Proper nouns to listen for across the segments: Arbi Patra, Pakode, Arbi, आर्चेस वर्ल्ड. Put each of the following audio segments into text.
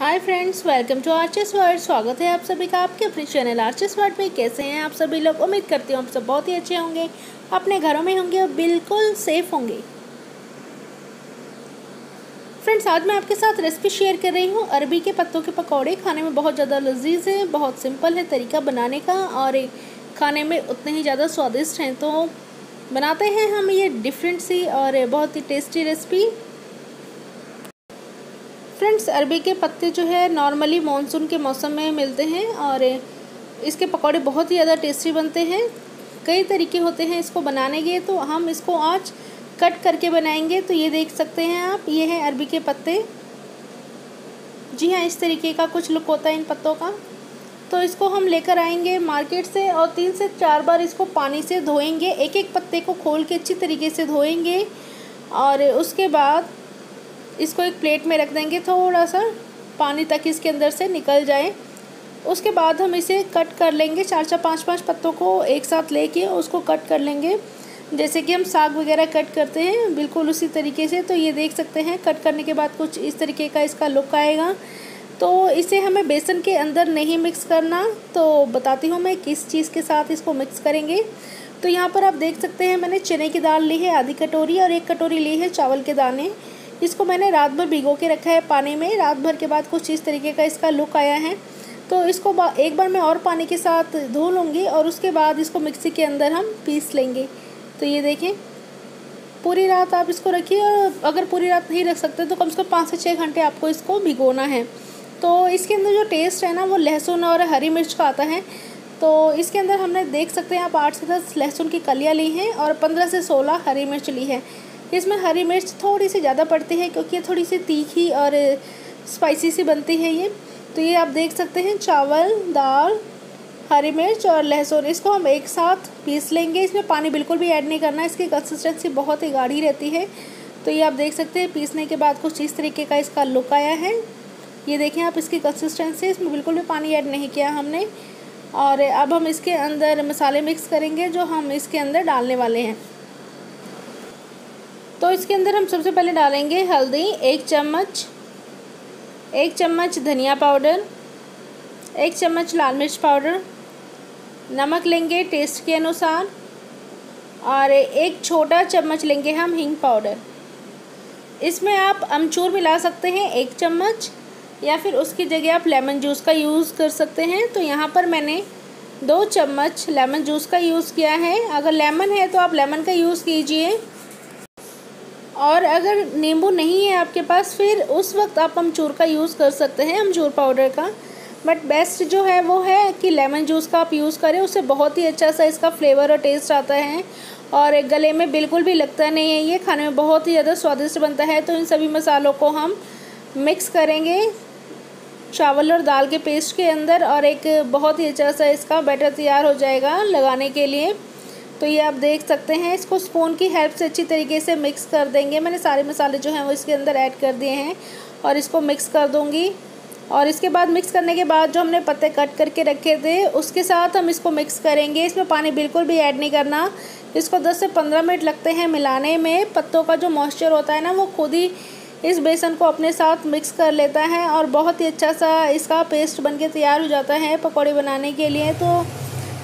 Hi friends, welcome to आर्चेस वर्ल्ड। स्वागत है आप सभी का आपके अपने चैनल आर्चेस वर्ल्ड में। कैसे हैं आप सभी लोग? उम्मीद करती हूँ आप सब बहुत ही अच्छे होंगे, अपने घरों में होंगे और बिल्कुल सेफ होंगे। फ्रेंड्स, आज मैं आपके साथ रेसिपी शेयर कर रही हूँ अरबी के पत्तों के पकौड़े। खाने में बहुत ज़्यादा लजीज है, बहुत सिंपल है तरीका बनाने का और खाने में उतने ही ज़्यादा स्वादिष्ट हैं। तो बनाते हैं हम ये डिफरेंट सी और बहुत ही टेस्टी रेसिपी। फ्रेंड्स, अरबी के पत्ते जो है नॉर्मली मॉनसून के मौसम में मिलते हैं और इसके पकौड़े बहुत ही ज़्यादा टेस्टी बनते हैं। कई तरीके होते हैं इसको बनाने के, तो हम इसको आज कट करके बनाएंगे। तो ये देख सकते हैं आप, ये हैं अरबी के पत्ते। जी हाँ, इस तरीके का कुछ लुक होता है इन पत्तों का। तो इसको हम लेकर आएंगे मार्केट से और 3 से 4 बार इसको पानी से धोएंगे। एक एक पत्ते को खोल के अच्छी तरीके से धोएंगे और उसके बाद इसको एक प्लेट में रख देंगे। थोड़ा सा पानी तक इसके अंदर से निकल जाए। उसके बाद हम इसे कट कर लेंगे। 4-4, 5-5 पत्तों को एक साथ लेके उसको कट कर लेंगे, जैसे कि हम साग वगैरह कट करते हैं, बिल्कुल उसी तरीके से। तो ये देख सकते हैं, कट करने के बाद कुछ इस तरीके का इसका लुक आएगा। तो इसे हमें बेसन के अंदर नहीं मिक्स करना। तो बताती हूँ मैं किस चीज़ के साथ इसको मिक्स करेंगे। तो यहाँ पर आप देख सकते हैं मैंने चने की दाल ली है आधी कटोरी और 1 कटोरी ली है चावल के दाने। इसको मैंने रात भर भिगो के रखा है पानी में। रात भर के बाद कुछ इस तरीके का इसका लुक आया है। तो इसको एक बार मैं और पानी के साथ धो लूँगी और उसके बाद इसको मिक्सी के अंदर हम पीस लेंगे। तो ये देखें, पूरी रात आप इसको रखिए, और अगर पूरी रात नहीं रख सकते तो कम से कम 5 से 6 घंटे आपको इसको भिगोना है। तो इसके अंदर जो टेस्ट है ना, वो लहसुन और हरी मिर्च का आता है। तो इसके अंदर हमने देख सकते हैं आप 8 से 10 लहसुन की कलियाँ ली हैं और 15 से 16 हरी मिर्च ली है। इसमें हरी मिर्च थोड़ी सी ज़्यादा पड़ती है क्योंकि ये थोड़ी सी तीखी और स्पाइसी सी बनती है ये। तो ये आप देख सकते हैं, चावल, दाल, हरी मिर्च और लहसुन, इसको हम एक साथ पीस लेंगे। इसमें पानी बिल्कुल भी ऐड नहीं करना, इसकी कंसिस्टेंसी बहुत ही गाढ़ी रहती है। तो ये आप देख सकते हैं, पीसने के बाद कुछ इस तरीके का इसका लुक आया है। ये देखें आप इसकी कंसिस्टेंसी, इसमें बिल्कुल भी पानी ऐड नहीं किया हमने। और अब हम इसके अंदर मसाले मिक्स करेंगे जो हम इसके अंदर डालने वाले हैं। तो इसके अंदर हम सबसे पहले डालेंगे हल्दी 1 चम्मच, 1 चम्मच धनिया पाउडर, 1 चम्मच लाल मिर्च पाउडर, नमक लेंगे टेस्ट के अनुसार, और 1 छोटा चम्मच लेंगे हम हींग पाउडर। इसमें आप अमचूर मिला सकते हैं 1 चम्मच, या फिर उसकी जगह आप लेमन जूस का यूज़ कर सकते हैं। तो यहाँ पर मैंने 2 चम्मच लेमन जूस का यूज़ किया है। अगर लेमन है तो आप लेमन का यूज़ कीजिए, और अगर नींबू नहीं है आपके पास फिर उस वक्त आप अमचूर का यूज़ कर सकते हैं, अमचूर पाउडर का। बट बेस्ट जो है वो है कि लेमन जूस का आप यूज़ करें, उससे बहुत ही अच्छा सा इसका फ्लेवर और टेस्ट आता है और गले में बिल्कुल भी लगता नहीं है। ये खाने में बहुत ही ज़्यादा स्वादिष्ट बनता है। तो इन सभी मसालों को हम मिक्स करेंगे चावल और दाल के पेस्ट के अंदर, और एक बहुत ही अच्छा सा इसका बैटर तैयार हो जाएगा लगाने के लिए। तो ये आप देख सकते हैं, इसको स्पून की हेल्प से अच्छी तरीके से मिक्स कर देंगे। मैंने सारे मसाले जो हैं वो इसके अंदर ऐड कर दिए हैं और इसको मिक्स कर दूंगी। और इसके बाद मिक्स करने के बाद जो हमने पत्ते कट करके रखे थे उसके साथ हम इसको मिक्स करेंगे। इसमें पानी बिल्कुल भी ऐड नहीं करना। इसको 10 से 15 मिनट लगते हैं मिलाने में। पत्तों का जो मॉइस्चर होता है ना, वो खुद ही इस बेसन को अपने साथ मिक्स कर लेता है और बहुत ही अच्छा सा इसका पेस्ट बन के तैयार हो जाता है पकौड़े बनाने के लिए। तो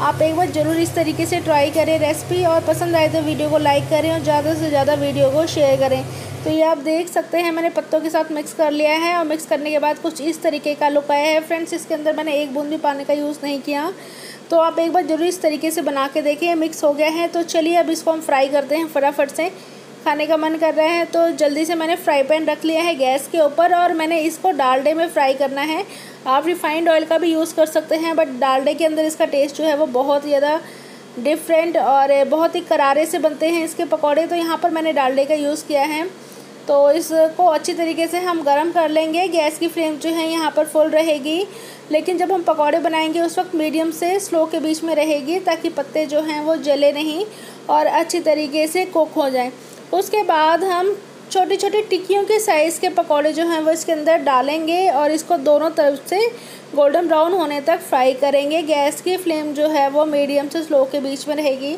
आप एक बार ज़रूर इस तरीके से ट्राई करें रेसिपी, और पसंद आए तो वीडियो को लाइक करें और ज़्यादा से ज़्यादा वीडियो को शेयर करें। तो ये आप देख सकते हैं मैंने पत्तों के साथ मिक्स कर लिया है, और मिक्स करने के बाद कुछ इस तरीके का लुक आया है। फ्रेंड्स, इसके अंदर मैंने एक बूंद भी पानी का यूज़ नहीं किया। तो आप एक बार ज़रूर इस तरीके से बना के देखें। मिक्स हो गया है, तो चलिए अब इसको हम फ्राई करते हैं फटाफट से। खाने का मन कर रहा है तो जल्दी से मैंने फ्राई पैन रख लिया है गैस के ऊपर, और मैंने इसको डालडे में फ्राई करना है। आप रिफाइंड ऑयल का भी यूज़ कर सकते हैं, बट डालडे के अंदर इसका टेस्ट जो है वो बहुत ही ज़्यादा डिफरेंट और बहुत ही करारे से बनते हैं इसके पकौड़े। तो यहाँ पर मैंने डालडे का यूज़ किया है। तो इसको अच्छी तरीके से हम गर्म कर लेंगे। गैस की फ्लेम जो है यहाँ पर फुल रहेगी, लेकिन जब हम पकौड़े बनाएंगे उस वक्त मीडियम से स्लो के बीच में रहेगी, ताकि पत्ते जो हैं वो जले नहीं और अच्छी तरीके से कुक हो जाए। उसके बाद हम छोटी छोटी टिक्कियों के साइज़ के पकौड़े जो हैं वो इसके अंदर डालेंगे और इसको दोनों तरफ से गोल्डन ब्राउन होने तक फ्राई करेंगे। गैस की फ्लेम जो है वो मीडियम से स्लो के बीच में रहेगी।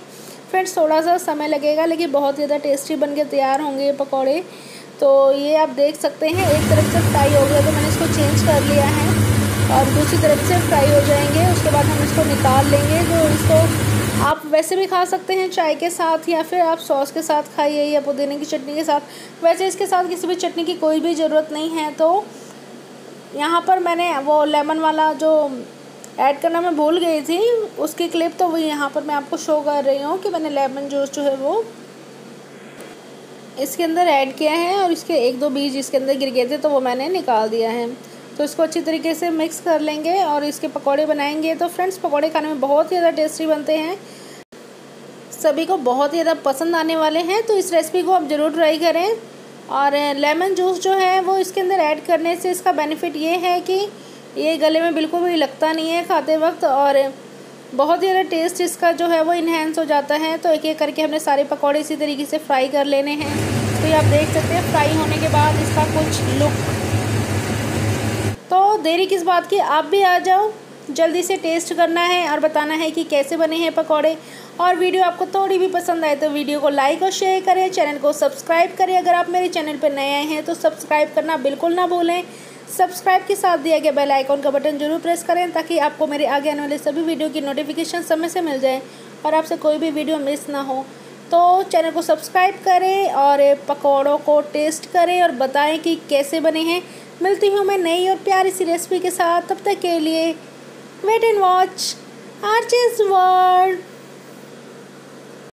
फ्रेंड्स, थोड़ा सा समय लगेगा, लेकिन बहुत ज़्यादा टेस्टी बन के तैयार होंगे ये पकौड़े। तो ये आप देख सकते हैं एक तरफ से फ्राई हो गया तो मैंने इसको चेंज कर लिया है और दूसरी तरफ से फ्राई हो जाएंगे। उसके बाद हम इसको निकाल लेंगे। तो इसको आप वैसे भी खा सकते हैं चाय के साथ या फिर आप सॉस के साथ खाइए या पुदीने की चटनी के साथ। वैसे इसके साथ किसी भी चटनी की कोई भी ज़रूरत नहीं है। तो यहाँ पर मैंने वो लेमन वाला जो ऐड करना मैं भूल गई थी उसकी क्लिप तो वो यहाँ पर मैं आपको शो कर रही हूँ कि मैंने लेमन जूस जो है वो इसके अंदर ऐड किया है और इसके एक दो बीज इसके अंदर गिर गए थे तो वो मैंने निकाल दिया है। तो इसको अच्छी तरीके से मिक्स कर लेंगे और इसके पकौड़े बनाएंगे। तो फ्रेंड्स पकौड़े खाने में बहुत ही ज़्यादा टेस्टी बनते हैं, सभी को बहुत ही ज़्यादा पसंद आने वाले हैं। तो इस रेसिपी को आप ज़रूर ट्राई करें। और लेमन जूस जो है वो इसके अंदर ऐड करने से इसका बेनिफिट ये है कि ये गले में बिल्कुल भी लगता नहीं है खाते वक्त और बहुत ही ज़्यादा टेस्ट इसका जो है वो इन्हेंस हो जाता है। तो एक एक करके हमने सारे पकौड़े इसी तरीके से फ्राई कर लेने हैं। तो ये आप देख सकते हैं फ्राई होने के बाद इसका कुछ लुक। तो देरी किस बात की, आप भी आ जाओ, जल्दी से टेस्ट करना है और बताना है कि कैसे बने हैं पकौड़े। और वीडियो आपको थोड़ी भी पसंद आए तो वीडियो को लाइक और शेयर करें, चैनल को सब्सक्राइब करें। अगर आप मेरे चैनल पर नए आए हैं तो सब्सक्राइब करना बिल्कुल ना भूलें। सब्सक्राइब के साथ दिया गया बेल आइकॉन का बटन जरूर प्रेस करें ताकि आपको मेरे आगे आने वाले सभी वीडियो की नोटिफिकेशन समय से मिल जाए और आपसे कोई भी वीडियो मिस ना हो। तो चैनल को सब्सक्राइब करें और पकौड़ों को टेस्ट करें और बताएं कि कैसे बने हैं। मिलती हूँ मैं नई और प्यारी सी रेसिपी के साथ। तब तक के लिए wait and watch आर्चेस वर्ल्ड।